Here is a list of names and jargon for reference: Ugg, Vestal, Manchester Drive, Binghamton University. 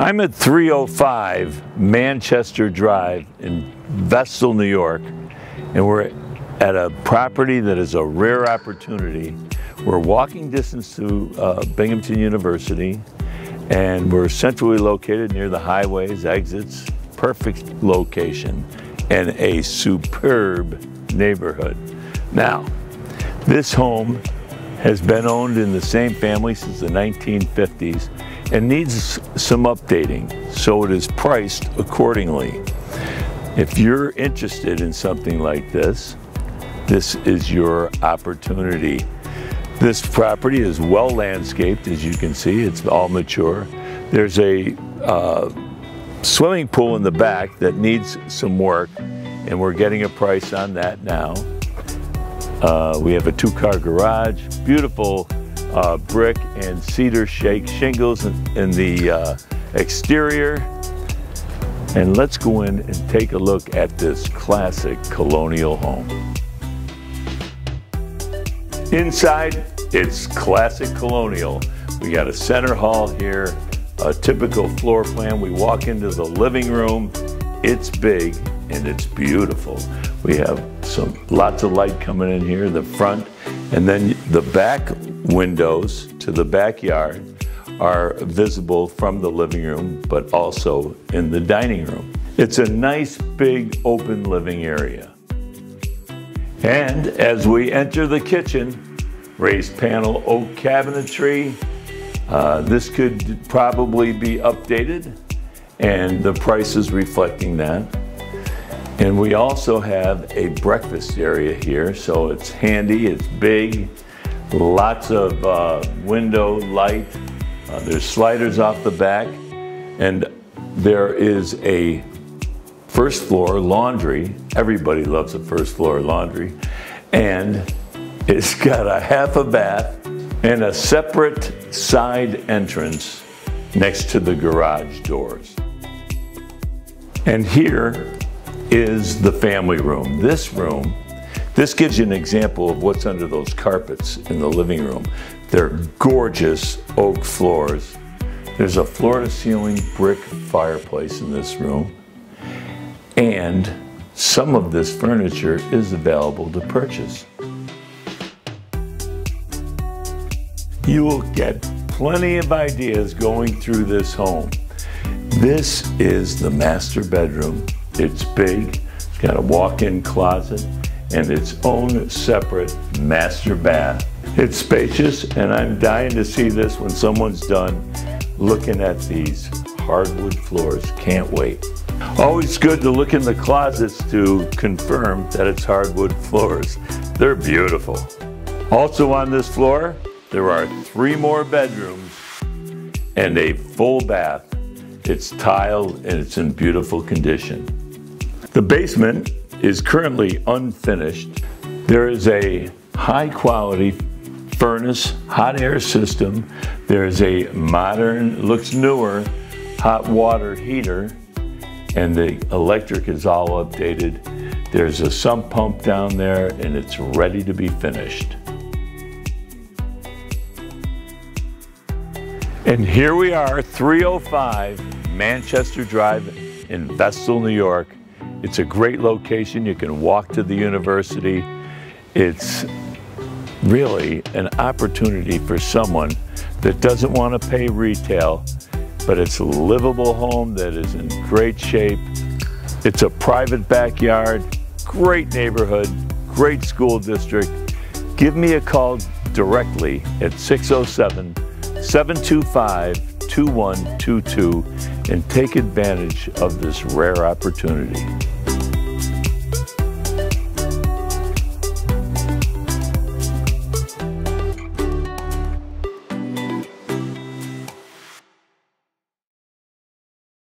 I'm at 305 Manchester Drive in Vestal, New York, and we're at a property that is a rare opportunity. We're walking distance to Binghamton University, and we're centrally located near the highways, exits, perfect location, and a superb neighborhood. Now, this home has been owned in the same family since the 1950s and needs some updating, so it is priced accordingly. If you're interested in something like this, this is your opportunity. This property is well landscaped, as you can see. It's all mature. There's a swimming pool in the back that needs some work, and we're getting a price on that now. We have a two-car garage, beautiful brick and cedar shake shingles in the exterior. And let's go in and take a look at this classic colonial home. Inside, it's classic colonial. We got a center hall here, a typical floor plan. We walk into the living room. It's big and it's beautiful. We have lots of light coming in here, the front, and then the back windows to the backyard are visible from the living room, but also in the dining room. It's a nice big open living area. And as we enter the kitchen, raised panel oak cabinetry. This could probably be updated, and the price is reflecting that. And we also have a breakfast area here, so it's handy, it's big, lots of window light. There's sliders off the back, and there is a first floor laundry. Everybody loves a first floor laundry. And it's got a half a bath and a separate side entrance next to the garage doors. And here is the family room. This gives you an example of what's under those carpets in the living room. They're gorgeous oak floors. There's a floor-to-ceiling brick fireplace in this room, and some of this furniture is available to purchase. You will get plenty of ideas going through this home. This is the master bedroom. It's big, it's got a walk-in closet and its own separate master bath. It's spacious, and I'm dying to see this when someone's done looking at these hardwood floors. Can't wait. Always good to look in the closets to confirm that it's hardwood floors. They're beautiful. Also on this floor, there are three more bedrooms and a full bath. It's tiled and it's in beautiful condition. The basement is currently unfinished. There is a high quality furnace, hot air system. There is a modern, looks newer, hot water heater, and the electric is all updated. There's a sump pump down there and it's ready to be finished. And here we are, 305 Manchester Drive in Vestal, New York. It's a great location. You can walk to the university. It's really an opportunity for someone that doesn't want to pay retail, but it's a livable home that is in great shape. It's a private backyard, great neighborhood, great school district. Give me a call directly at 607-725-2122 and take advantage of this rare opportunity.